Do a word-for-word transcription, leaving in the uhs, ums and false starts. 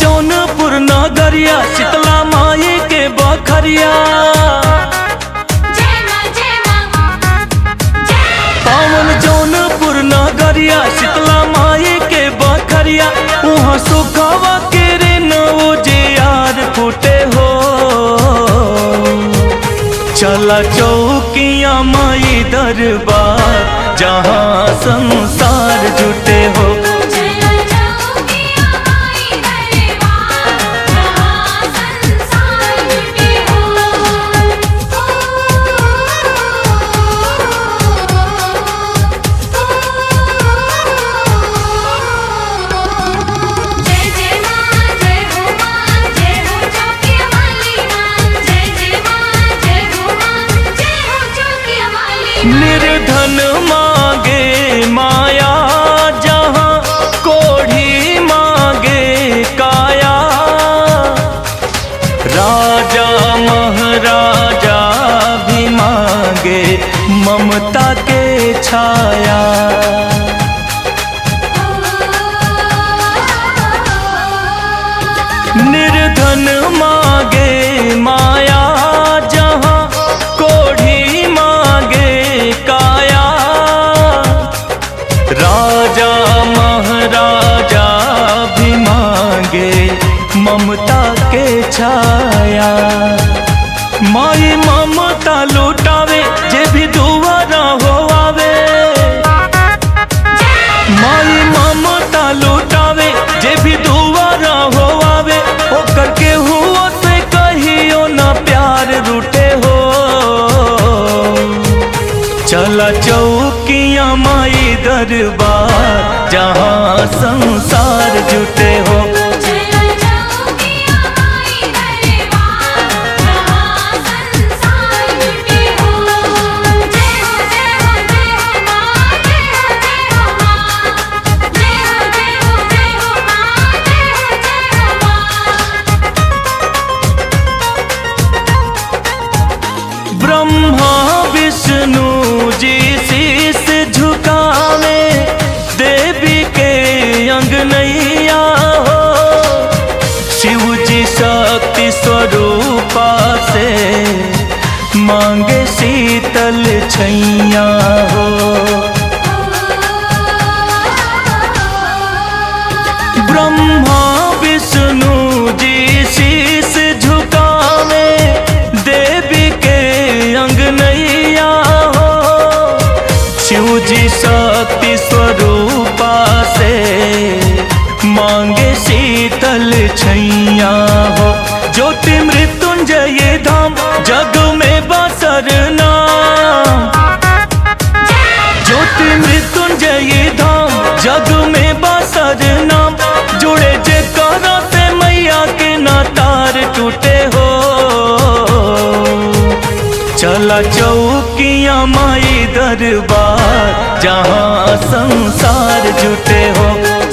जौनपुर नगरिया शीतला माई के बखरिया पावन जौनपुर नगरिया शीतला माई के बखरिया वहाँ सुखवा के रे नौ जे यार फूटे हो चला चौकिया माई दरबार जहाँ संसार जुटे हो। निर्धन मांगे माया जहाँ कोढ़ी मांगे काया राजा महाराजा भी मांगे ममता के छाया निर्धन मांगे माया जहाँ कोढ़ी मांगे काया राजा महाराजा भी मांगे ममता के छाया। माई ममता लुटावे जे भी दुआरा हो आवे माई ममता लुटावे जे भी दुआरा हो आवे ओ करके हुआ से कहियो ना प्यार रूठे हो चला चौकिया माई दरबार जहाँ संसार जुटे हो। ब्रह्मा विष्णु जी शीश झुकावे देवी के अंगनैया हो शिव जी शक्ति स्वरूपा से मांगे शीतल छैया हो ब्रह्मा विष्णु जी शीश झुकावे जी शक्ति स्वरूपा से मांगे शीतल छैया हो। ज्योति मृत्युंजय ये धाम जग में बसर नाम ज्योति मृत्युंजय ये धाम जग में बसर नाम जुड़े जे करो से मैया के ना तार टूटे हो चला चौकिया माई दरबार जहाँ संसार जुटे हो।